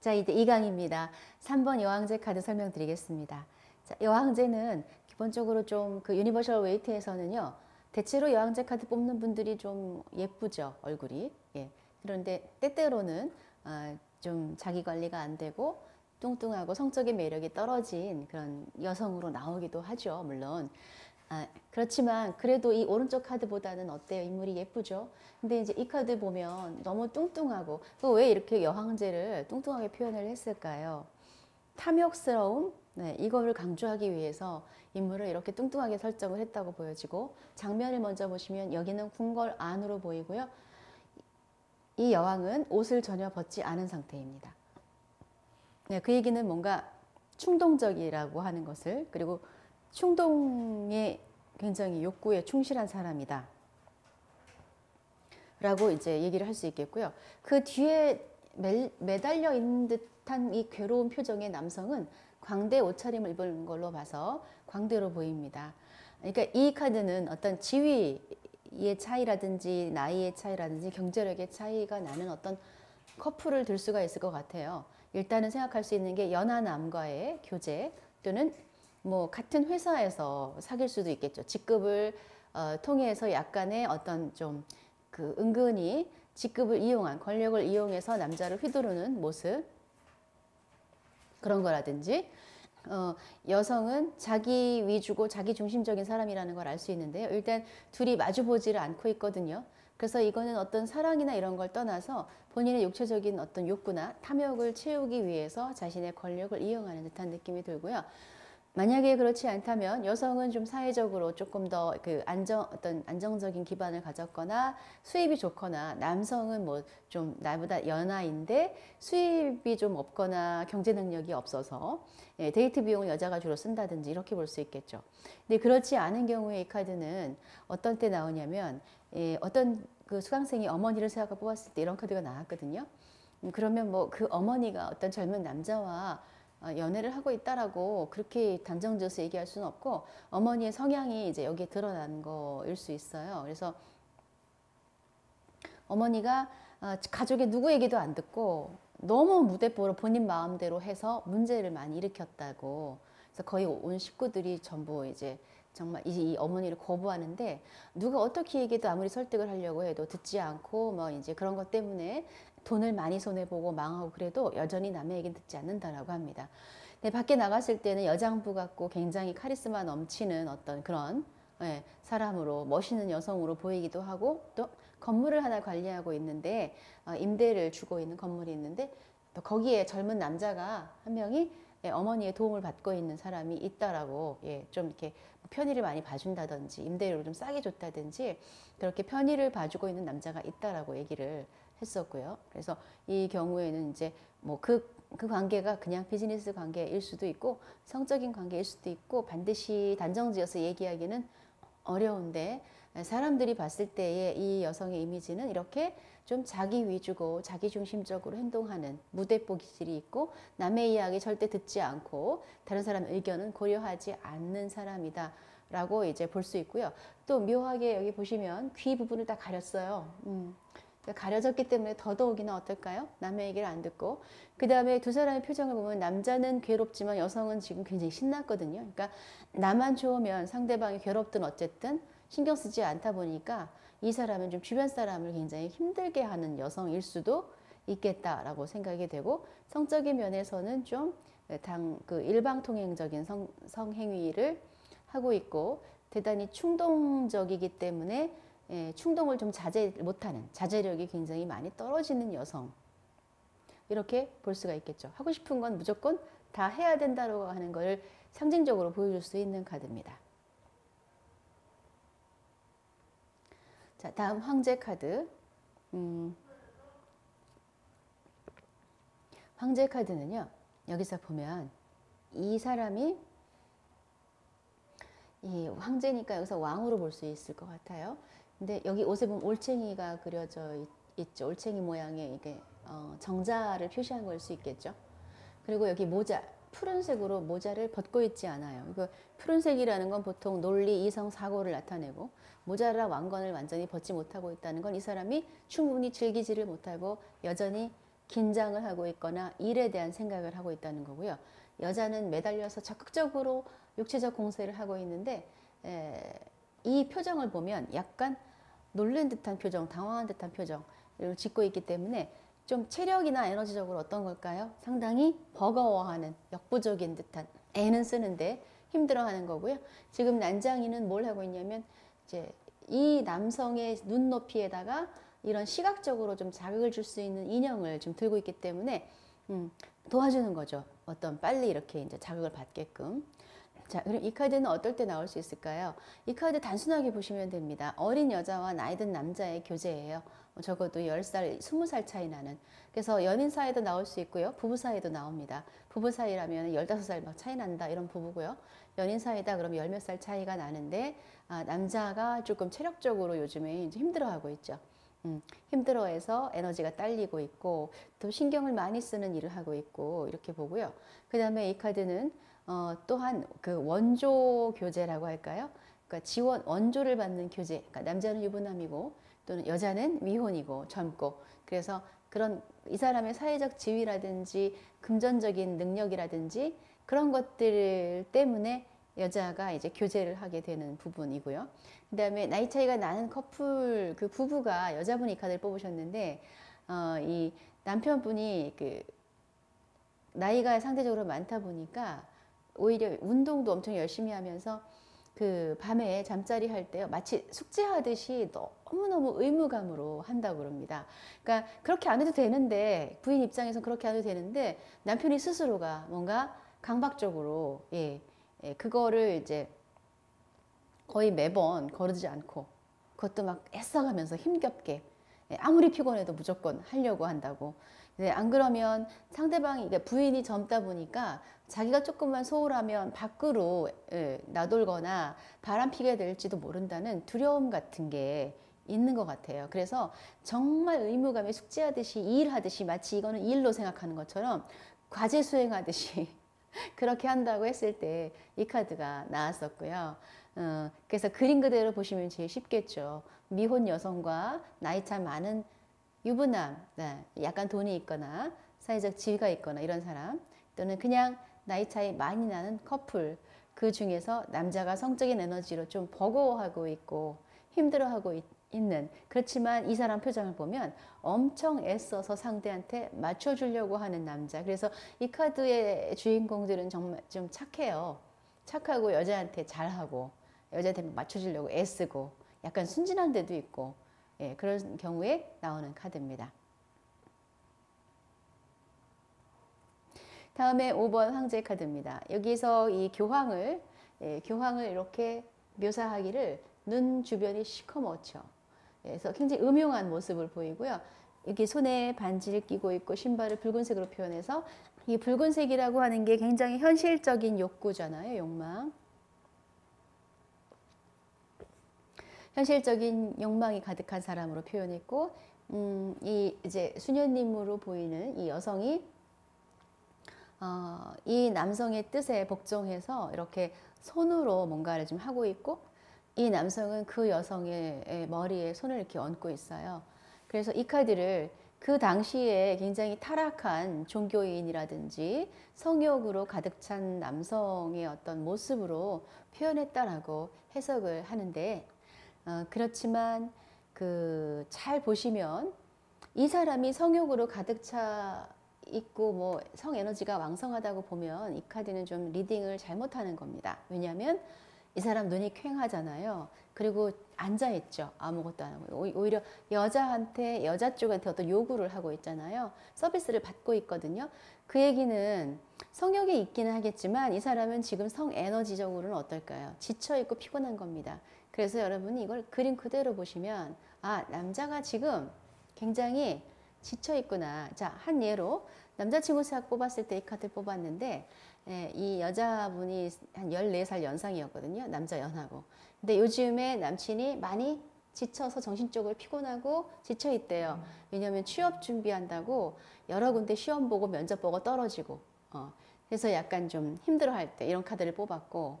자, 이제 2강입니다. 3번 여왕제 카드 설명드리겠습니다. 자, 여왕제는 기본적으로 좀 그 유니버셜 웨이트에서는요, 대체로 여왕제 카드 뽑는 분들이 좀 예쁘죠, 얼굴이. 예. 그런데 때때로는 좀 자기 관리가 안 되고 뚱뚱하고 성적인 매력이 떨어진 그런 여성으로 나오기도 하죠, 물론. 그렇지만 그래도 이 오른쪽 카드보다는 어때요? 인물이 예쁘죠? 근데 이제 이 카드 보면 너무 뚱뚱하고, 그 왜 이렇게 여왕제를 뚱뚱하게 표현을 했을까요? 탐욕스러움? 네, 이거를 강조하기 위해서 인물을 이렇게 뚱뚱하게 설정을 했다고 보여지고, 장면을 먼저 보시면 여기는 궁궐 안으로 보이고요. 이 여왕은 옷을 전혀 벗지 않은 상태입니다. 네, 그 얘기는 뭔가 충동적이라고 하는 것을, 그리고 충동에 굉장히 욕구에 충실한 사람이다 라고 이제 얘기를 할 수 있겠고요. 그 뒤에 매달려 있는 듯한 이 괴로운 표정의 남성은 광대 옷차림을 입은 걸로 봐서 광대로 보입니다. 그러니까 이 카드는 어떤 지위의 차이라든지 나이의 차이라든지 경제력의 차이가 나는 어떤 커플을 들 수가 있을 것 같아요. 일단은 생각할 수 있는 게 연하남과의 교제, 또는 뭐 같은 회사에서 사귈 수도 있겠죠. 직급을 통해서 약간의 어떤 좀 그 은근히 직급을 이용한, 권력을 이용해서 남자를 휘두르는 모습, 그런 거라든지, 여성은 자기 위주고 자기 중심적인 사람이라는 걸 알 수 있는데요. 일단 둘이 마주보지를 않고 있거든요. 그래서 이거는 어떤 사랑이나 이런 걸 떠나서 본인의 육체적인 어떤 욕구나 탐욕을 채우기 위해서 자신의 권력을 이용하는 듯한 느낌이 들고요. 만약에 그렇지 않다면 여성은 좀 사회적으로 조금 더 그 안정적인 기반을 가졌거나 수입이 좋거나, 남성은 뭐 좀 나보다 연하인데 수입이 좀 없거나 경제 능력이 없어서, 예, 데이트 비용을 여자가 주로 쓴다든지, 이렇게 볼 수 있겠죠. 근데 그렇지 않은 경우에 이 카드는 어떤 때 나오냐면, 예, 어떤 그 수강생이 어머니를 생각하고 뽑았을 때 이런 카드가 나왔거든요. 그러면 뭐 그 어머니가 어떤 젊은 남자와 연애를 하고 있다라고 그렇게 단정지어서 얘기할 수는 없고, 어머니의 성향이 이제 여기에 드러난 거일 수 있어요. 그래서 어머니가 가족의 누구 얘기도 안 듣고 너무 무대뽀로 본인 마음대로 해서 문제를 많이 일으켰다고, 그래서 거의 온 식구들이 전부 이제 정말 이 어머니를 거부하는데, 누가 어떻게 얘기해도 아무리 설득을 하려고 해도 듣지 않고, 뭐 이제 그런 것 때문에 돈을 많이 손해보고 망하고, 그래도 여전히 남의 얘기는 듣지 않는다라고 합니다. 근데 밖에 나갔을 때는 여장부 같고 굉장히 카리스마 넘치는 어떤 그런, 예, 사람으로, 멋있는 여성으로 보이기도 하고, 또 건물을 하나 관리하고 있는데, 임대를 주고 있는 건물이 있는데, 또 거기에 젊은 남자가 한 명이, 예, 어머니의 도움을 받고 있는 사람이 있다라고, 예, 좀 이렇게 편의를 많이 봐준다든지 임대료를 좀 싸게 줬다든지, 그렇게 편의를 봐주고 있는 남자가 있다라고 얘기를 했었고요. 그래서 이 경우에는 이제 뭐 그 관계가 그냥 비즈니스 관계일 수도 있고 성적인 관계일 수도 있고, 반드시 단정지어서 얘기하기는 어려운데, 사람들이 봤을 때의 이 여성의 이미지는 이렇게 좀 자기 위주고 자기 중심적으로 행동하는 무대뽀 기질이 있고, 남의 이야기 절대 듣지 않고 다른 사람의 의견은 고려하지 않는 사람이다 라고 이제 볼 수 있고요. 또 묘하게 여기 보시면 귀 부분을 다 가렸어요. 가려졌기 때문에 더더욱이나 어떨까요? 남의 얘기를 안 듣고. 그 다음에 두 사람의 표정을 보면 남자는 괴롭지만 여성은 지금 굉장히 신났거든요. 그러니까 나만 좋으면 상대방이 괴롭든 어쨌든 신경 쓰지 않다 보니까 이 사람은 좀 주변 사람을 굉장히 힘들게 하는 여성일 수도 있겠다라고 생각이 되고, 성적인 면에서는 좀 그 일방통행적인 성행위를 하고 있고, 대단히 충동적이기 때문에, 예, 충동을 좀 자제 못하는, 자제력이 굉장히 많이 떨어지는 여성, 이렇게 볼 수가 있겠죠. 하고 싶은 건 무조건 다 해야 된다고 하는 것을 상징적으로 보여줄 수 있는 카드입니다. 자, 다음 황제 카드. 황제 카드는요, 여기서 보면 이 사람이, 예, 황제니까 여기서 왕으로 볼 수 있을 것 같아요. 근데 여기 옷에 보면 올챙이가 그려져 있죠. 올챙이 모양의 이게 정자를 표시한 걸 수 있겠죠. 그리고 여기 모자, 푸른색으로 모자를 벗고 있지 않아요. 이거 푸른색이라는 건 보통 논리, 이성, 사고를 나타내고, 모자라 왕관을 완전히 벗지 못하고 있다는 건 이 사람이 충분히 즐기지를 못하고 여전히 긴장을 하고 있거나 일에 대한 생각을 하고 있다는 거고요. 여자는 매달려서 적극적으로 육체적 공세를 하고 있는데 이 표정을 보면 약간 놀란 듯한 표정, 당황한 듯한 표정을 짓고 있기 때문에 좀 체력이나 에너지적으로 어떤 걸까요? 상당히 버거워하는, 역부족인 듯한, 애는 쓰는데 힘들어하는 거고요. 지금 난장이는 뭘 하고 있냐면 이제 이 남성의 눈높이에다가 이런 시각적으로 좀 자극을 줄 수 있는 인형을 지금 들고 있기 때문에 도와주는 거죠. 어떤 빨리 이렇게 이제 자극을 받게끔. 자, 그럼 이 카드는 어떨 때 나올 수 있을까요? 이 카드 단순하게 보시면 됩니다. 어린 여자와 나이든 남자의 교제예요. 적어도 10살, 20살 차이 나는. 그래서 연인 사이에도 나올 수 있고요. 부부 사이에도 나옵니다. 부부 사이라면 15살 막 차이 난다 이런 부부고요. 연인 사이다 그럼 열 몇 살 차이가 나는데 남자가 조금 체력적으로 요즘에 이제 힘들어하고 있죠. 힘들어해서 에너지가 딸리고 있고 또 신경을 많이 쓰는 일을 하고 있고 이렇게 보고요. 그 다음에 이 카드는 또한 그 원조 교제라고 할까요? 그러니까 지원, 원조를 받는 교제. 그러니까 남자는 유부남이고 또는 여자는 미혼이고 젊고 그래서 그런 이 사람의 사회적 지위라든지 금전적인 능력이라든지 그런 것들 때문에 여자가 이제 교제를 하게 되는 부분이고요. 그 다음에 나이 차이가 나는 커플, 그 부부가 여자분이 이 카드를 뽑으셨는데, 이 남편분이 그 나이가 상대적으로 많다 보니까 오히려 운동도 엄청 열심히 하면서 그 밤에 잠자리 할 때요. 마치 숙제하듯이 너무너무 의무감으로 한다고 그럽니다. 그러니까 그렇게 안 해도 되는데, 부인 입장에서는 그렇게 안 해도 되는데, 남편이 스스로가 뭔가 강박적으로, 그거를 이제 거의 매번 거르지 않고 그것도 막 애써가면서 힘겹게 아무리 피곤해도 무조건 하려고 한다고. 안 그러면 상대방이, 부인이 젊다 보니까 자기가 조금만 소홀하면 밖으로 나돌거나 바람피게 될지도 모른다는 두려움 같은 게 있는 것 같아요. 그래서 정말 의무감에 숙제하듯이 일하듯이 마치 이거는 일로 생각하는 것처럼 과제 수행하듯이 그렇게 한다고 했을 때 이 카드가 나왔었고요. 그래서 그림 그대로 보시면 제일 쉽겠죠. 미혼 여성과 나이차 많은 유부남, 약간 돈이 있거나 사회적 지위가 있거나 이런 사람 또는 그냥 나이 차이 많이 나는 커플 그 중에서 남자가 성적인 에너지로 좀 버거워하고 있고 힘들어하고 있는 그렇지만 이 사람 표정을 보면 엄청 애써서 상대한테 맞춰주려고 하는 남자. 그래서 이 카드의 주인공들은 정말 좀 착해요. 착하고 여자한테 잘하고 여자한테 맞춰주려고 애쓰고 약간 순진한 데도 있고 그런 경우에 나오는 카드입니다. 다음에 5번 황제 카드입니다. 여기서 이 교황을 이렇게 묘사하기를 눈 주변이 시커멓죠. 그래서 굉장히 음흉한 모습을 보이고요. 여기 손에 반지를 끼고 있고 신발을 붉은색으로 표현해서 이 붉은색이라고 하는 게 굉장히 현실적인 욕구잖아요. 욕망. 현실적인 욕망이 가득한 사람으로 표현했고 이 이제 수녀님으로 보이는 이 여성이 이 남성의 뜻에 복종해서 이렇게 손으로 뭔가를 좀 하고 있고 이 남성은 그 여성의 머리에 손을 이렇게 얹고 있어요. 그래서 이 카드를 그 당시에 굉장히 타락한 종교인이라든지 성욕으로 가득 찬 남성의 어떤 모습으로 표현했다라고 해석을 하는데 그렇지만 그 잘 보시면 이 사람이 성욕으로 가득 차 있고 뭐 성에너지가 왕성하다고 보면 이 카드는 좀 리딩을 잘못하는 겁니다. 왜냐하면 이 사람 눈이 퀭하잖아요. 그리고 앉아있죠. 아무것도 안 하고. 오히려 여자한테, 여자 쪽한테 어떤 요구를 하고 있잖아요. 서비스를 받고 있거든요. 그 얘기는 성욕이 있기는 하겠지만 이 사람은 지금 성에너지적으로는 어떨까요? 지쳐있고 피곤한 겁니다. 그래서 여러분이 이걸 그림 그대로 보시면 아, 남자가 지금 굉장히 지쳐있구나. 자, 한 예로 남자친구 생각 뽑았을 때 이 카드를 뽑았는데 이 여자분이 한 14살 연상이었거든요. 남자 연하고. 근데 요즘에 남친이 많이 지쳐서 정신적으로 피곤하고 지쳐있대요. 왜냐하면 취업 준비한다고 여러 군데 시험 보고 면접 보고 떨어지고 그래서 약간 좀 힘들어할 때 이런 카드를 뽑았고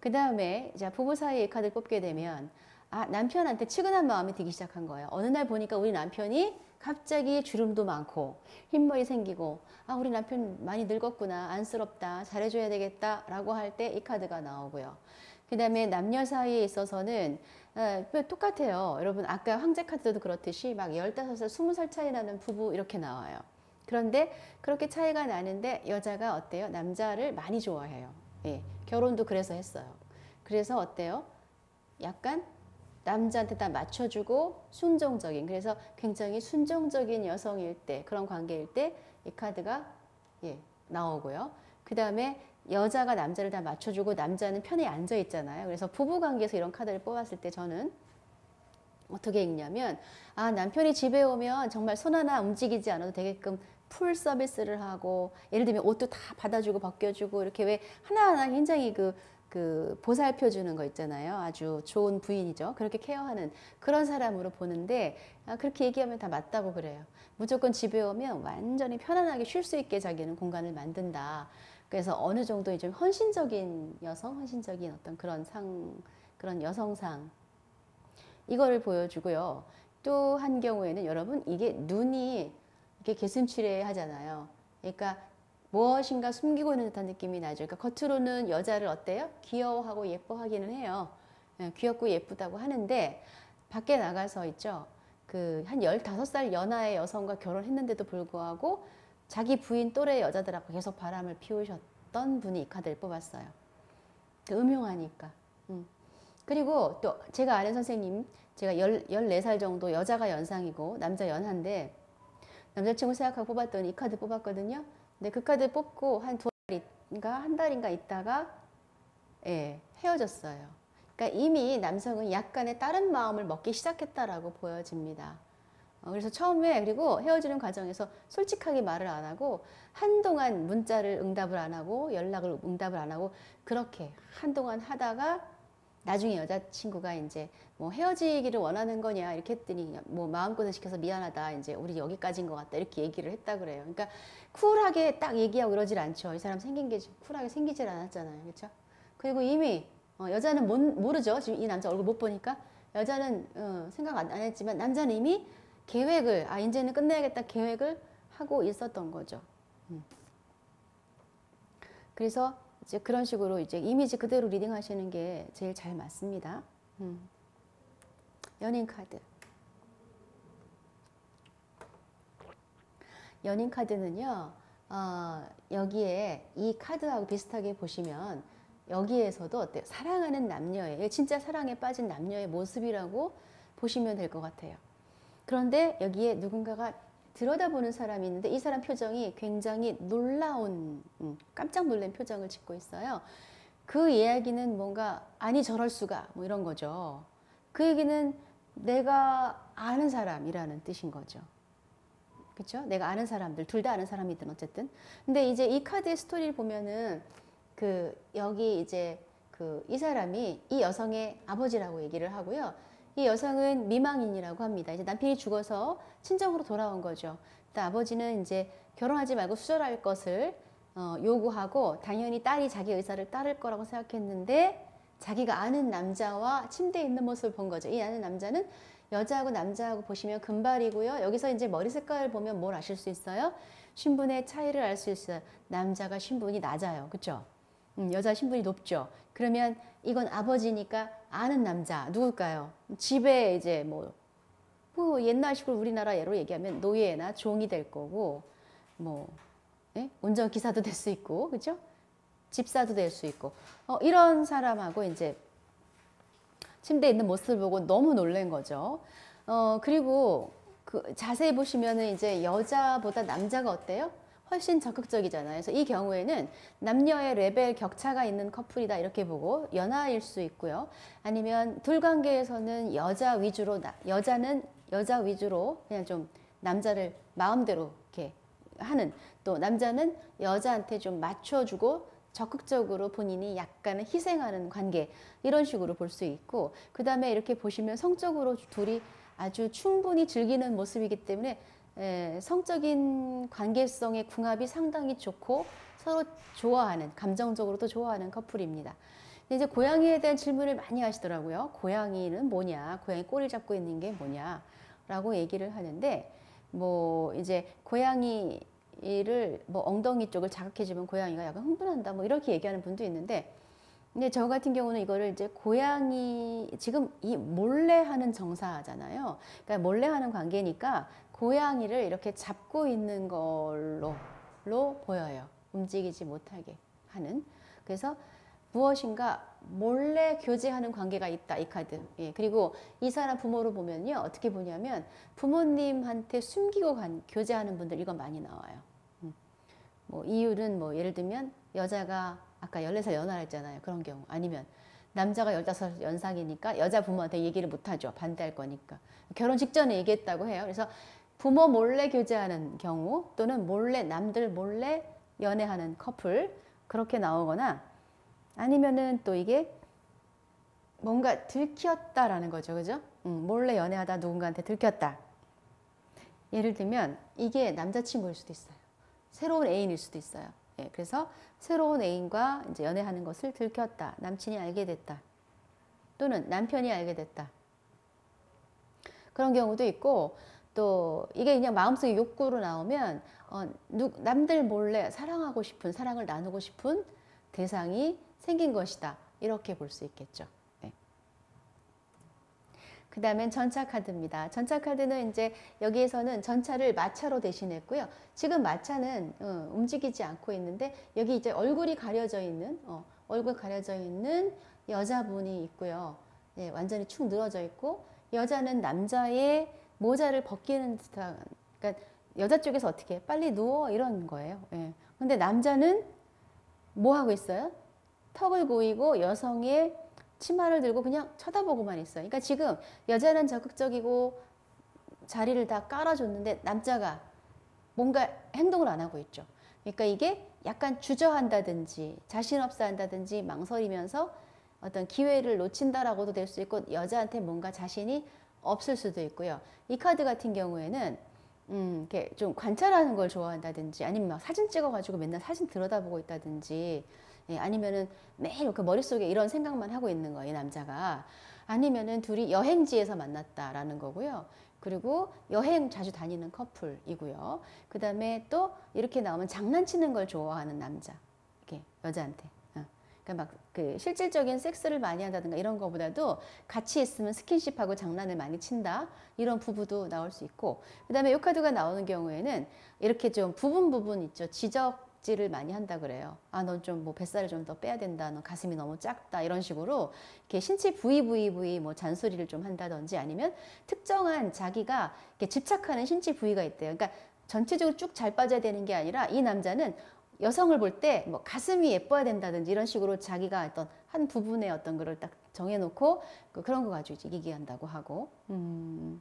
그 다음에 부부 사이에 이 카드를 뽑게 되면 아, 남편한테 측은한 마음이 들기 시작한 거예요. 어느 날 보니까 우리 남편이 갑자기 주름도 많고 흰머리 생기고, 아, 우리 남편 많이 늙었구나, 안쓰럽다, 잘해줘야 되겠다 라고 할 때 이 카드가 나오고요. 그 다음에 남녀 사이에 있어서는 똑같아요. 여러분, 아까 황제 카드도 그렇듯이 막 15살, 20살 차이 나는 부부 이렇게 나와요. 그런데 그렇게 차이가 나는데 여자가 어때요? 남자를 많이 좋아해요. 예, 결혼도 그래서 했어요. 그래서 어때요? 약간 남자한테 다 맞춰주고 순종적인, 그래서 굉장히 순종적인 여성일 때, 그런 관계일 때 이 카드가 예, 나오고요. 그 다음에 여자가 남자를 다 맞춰주고 남자는 편히 앉아 있잖아요. 그래서 부부관계에서 이런 카드를 뽑았을 때 저는 어떻게 읽냐면, 아, 남편이 집에 오면 정말 손 하나 움직이지 않아도 되게끔 풀 서비스를 하고, 예를 들면 옷도 다 받아주고 벗겨주고, 이렇게 왜 하나하나 굉장히 그 보살펴주는 거 있잖아요. 아주 좋은 부인이죠. 그렇게 케어하는 그런 사람으로 보는데, 아, 그렇게 얘기하면 다 맞다고 그래요. 무조건 집에 오면 완전히 편안하게 쉴 수 있게 자기는 공간을 만든다. 그래서 어느 정도 좀 헌신적인 여성, 헌신적인 어떤 그런 여성상, 이거를 보여주고요. 또 한 경우에는 여러분, 이게 눈이 이렇게 개슴츠레 하잖아요. 그러니까 무엇인가 숨기고 있는 듯한 느낌이 나죠. 그러니까 겉으로는 여자를 어때요? 귀여워하고 예뻐하기는 해요. 귀엽고 예쁘다고 하는데, 밖에 나가서 있죠. 그 한 15살 연하의 여성과 결혼했는데도 불구하고 자기 부인 또래 여자들하고 계속 바람을 피우셨던 분이 이 카드를 뽑았어요. 음흉하니까. 그리고 또 제가 아는 선생님, 제가 14살 정도, 여자가 연상이고 남자 연하인데 남자친구 생각하고 뽑았더니 이 카드 뽑았거든요. 근데 그 카드 뽑고 한 2달인가 한 달인가 있다가 예, 헤어졌어요. 그러니까 이미 남성은 약간의 다른 마음을 먹기 시작했다라고 보여집니다. 그래서 처음에, 그리고 헤어지는 과정에서 솔직하게 말을 안 하고, 한동안 문자를 응답을 안 하고 연락을 응답을 안 하고 그렇게 한동안 하다가, 나중에 여자친구가 이제 뭐 헤어지기를 원하는 거냐 이렇게 했더니, 뭐 마음고생 시켜서 미안하다, 이제 우리 여기까지인 것 같다, 이렇게 얘기를 했다 그래요. 그러니까 쿨하게 딱 얘기하고 그러질 않죠. 이 사람 생긴 게 쿨하게 생기질 않았잖아요. 그렇죠? 그리고 이미 여자는 모르죠. 지금 이 남자 얼굴 못 보니까 여자는 생각 안 했지만, 남자는 이미 계획을, 아, 이제는 끝내야겠다 계획을 하고 있었던 거죠. 그래서 이제 그런 식으로 이제 이미지 그대로 리딩 하시는 게 제일 잘 맞습니다. 연인 카드. 연인 카드는요, 여기에 이 카드하고 비슷하게 보시면 여기에서도 어때요? 사랑하는 남녀의, 진짜 사랑에 빠진 남녀의 모습이라고 보시면 될 것 같아요. 그런데 여기에 누군가가 들여다보는 사람이 있는데, 이 사람 표정이 굉장히 놀라운, 깜짝 놀란 표정을 짓고 있어요. 그 이야기는 뭔가, 아니 저럴 수가, 뭐 이런 거죠. 그 얘기는 내가 아는 사람이라는 뜻인 거죠. 그렇죠? 내가 아는 사람들, 둘 다 아는 사람이든 어쨌든. 근데 이제 이 카드의 스토리를 보면은, 여기 이제 이 사람이 이 여성의 아버지라고 얘기를 하고요. 이 여성은 미망인이라고 합니다. 이제 남편이 죽어서 친정으로 돌아온 거죠. 아버지는 이제 결혼하지 말고 수절할 것을 요구하고, 당연히 딸이 자기 의사를 따를 거라고 생각했는데, 자기가 아는 남자와 침대에 있는 모습을 본 거죠. 이 아는 남자는 여자하고 남자하고 보시면 금발이고요. 여기서 이제 머리 색깔을 보면 뭘 아실 수 있어요? 신분의 차이를 알 수 있어요. 남자가 신분이 낮아요. 그렇죠? 여자 신분이 높죠. 그러면 이건 아버지니까 아는 남자 누굴까요? 집에 이제 뭐 옛날식으로 우리나라로 얘기하면 노예나 종이 될 거고, 뭐 예? 운전기사도 될 수 있고, 그렇죠? 집사도 될 수 있고, 이런 사람하고 이제 침대에 있는 모습을 보고 너무 놀란 거죠. 그리고 자세히 보시면은 이제 여자보다 남자가 어때요? 훨씬 적극적이잖아요. 그래서 이 경우에는 남녀의 레벨 격차가 있는 커플이다 이렇게 보고, 연하일 수 있고요. 아니면 둘 관계에서는 여자 위주로, 여자는 여자 위주로 그냥 좀 남자를 마음대로 이렇게 하는, 또 남자는 여자한테 좀 맞춰주고 적극적으로 본인이 약간은 희생하는 관계, 이런 식으로 볼 수 있고, 그 다음에 이렇게 보시면 성적으로 둘이 아주 충분히 즐기는 모습이기 때문에 성적인 관계성의 궁합이 상당히 좋고, 서로 좋아하는, 감정적으로도 좋아하는 커플입니다. 근데 이제 고양이에 대한 질문을 많이 하시더라고요. 고양이는 뭐냐, 고양이 꼬리 잡고 있는 게 뭐냐라고 얘기를 하는데, 뭐 이제 고양이를 뭐 엉덩이 쪽을 자극해주면 고양이가 약간 흥분한다, 뭐 이렇게 얘기하는 분도 있는데, 근데 저 같은 경우는 이거를 이제 고양이 지금 이 몰래 하는 정사잖아요. 그러니까 몰래 하는 관계니까 고양이를 이렇게 잡고 있는 걸로 보여요. 움직이지 못하게 하는. 그래서 무엇인가 몰래 교제하는 관계가 있다, 이 카드. 예, 그리고 이 사람 부모로 보면요, 어떻게 보냐면 부모님한테 숨기고 교제하는 분들, 이거 많이 나와요. 뭐 이유는 뭐 예를 들면 여자가 아까 14살 연하랬잖아요. 그런 경우. 아니면 남자가 15살 연상이니까 여자 부모한테 얘기를 못하죠. 반대할 거니까. 결혼 직전에 얘기했다고 해요. 그래서 부모 몰래 교제하는 경우, 또는 몰래 남들 몰래 연애하는 커플, 그렇게 나오거나, 아니면은 또 이게 뭔가 들켰다라는 거죠. 그죠? 몰래 연애하다 누군가한테 들켰다. 예를 들면 이게 남자친구일 수도 있어요. 새로운 애인일 수도 있어요. 예, 그래서 새로운 애인과 이제 연애하는 것을 들켰다. 남친이 알게 됐다. 또는 남편이 알게 됐다. 그런 경우도 있고, 또 이게 그냥 마음속의 욕구로 나오면 남들 몰래 사랑하고 싶은, 사랑을 나누고 싶은 대상이 생긴 것이다, 이렇게 볼 수 있겠죠. 네. 그 다음엔 전차 카드입니다. 전차 카드는 이제 여기에서는 전차를 마차로 대신했고요. 지금 마차는 움직이지 않고 있는데, 여기 이제 얼굴이 가려져 있는 여자분이 있고요. 네, 완전히 축 늘어져 있고, 여자는 남자의 모자를 벗기는 듯한, 그러니까 여자 쪽에서 어떻게 해? 빨리 누워, 이런 거예요. 예. 근데 남자는 뭐 하고 있어요? 턱을 고이고 여성의 치마를 들고 그냥 쳐다보고만 있어요. 그러니까 지금 여자는 적극적이고 자리를 다 깔아줬는데 남자가 뭔가 행동을 안 하고 있죠. 그러니까 이게 약간 주저한다든지 자신 없어 한다든지 망설이면서 어떤 기회를 놓친다라고도 될 수 있고, 여자한테 뭔가 자신이 없을 수도 있고요. 이 카드 같은 경우에는 이렇게 좀 관찰하는 걸 좋아한다든지, 아니면 막 사진 찍어가지고 맨날 사진 들여다보고 있다든지, 예, 아니면은 매일 이렇게 머릿속에 이런 생각만 하고 있는 거예요, 이 남자가. 아니면은 둘이 여행지에서 만났다라는 거고요. 그리고 여행 자주 다니는 커플이고요. 그 다음에 또 이렇게 나오면 장난치는 걸 좋아하는 남자, 이렇게 여자한테. 그러니까 막 그 실질적인 섹스를 많이 한다든가 이런 거보다도 같이 있으면 스킨십하고 장난을 많이 친다, 이런 부부도 나올 수 있고, 그 다음에 이 카드가 나오는 경우에는 이렇게 좀 부분 있죠. 지적질을 많이 한다 그래요. 아, 넌 좀 뭐 뱃살을 좀 더 빼야 된다, 넌 가슴이 너무 작다, 이런 식으로 이렇게 신체 부위 뭐 잔소리를 좀 한다든지, 아니면 특정한 자기가 이렇게 집착하는 신체 부위가 있대요. 그러니까 전체적으로 쭉 잘 빠져야 되는 게 아니라, 이 남자는 여성을 볼 때 뭐 가슴이 예뻐야 된다든지 이런 식으로 자기가 어떤 한 부분의 어떤 거를 딱 정해놓고 그런 거 가지고 이제 얘기한다고 하고, 또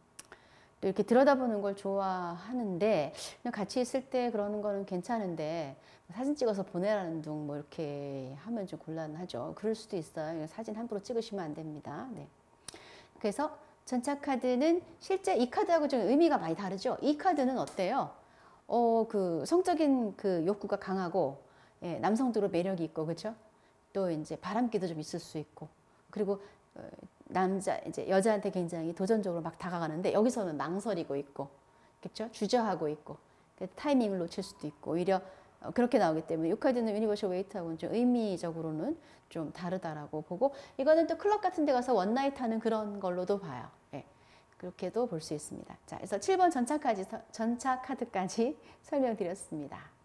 이렇게 들여다보는 걸 좋아하는데 그냥 같이 있을 때 그러는 거는 괜찮은데 사진 찍어서 보내라는 둥 뭐 이렇게 하면 좀 곤란하죠. 그럴 수도 있어요. 사진 함부로 찍으시면 안 됩니다. 네. 그래서 전차 카드는 실제 이 카드하고 좀 의미가 많이 다르죠. 이 카드는 어때요? 그 성적인 그 욕구가 강하고, 예, 남성적으로 매력이 있고, 그렇죠? 또 이제 바람기도 좀 있을 수 있고, 그리고 이제 여자한테 굉장히 도전적으로 막 다가가는데 여기서는 망설이고 있고, 그렇죠? 주저하고 있고, 타이밍을 놓칠 수도 있고, 오히려 그렇게 나오기 때문에 이 카드는 유니버셜 웨이트하고는 좀 의미적으로는 좀 다르다라고 보고, 이거는 또 클럽 같은 데 가서 원나잇 하는 그런 걸로도 봐요. 예. 그렇게도 볼 수 있습니다. 자, 그래서 7번 전차 카드까지 설명드렸습니다.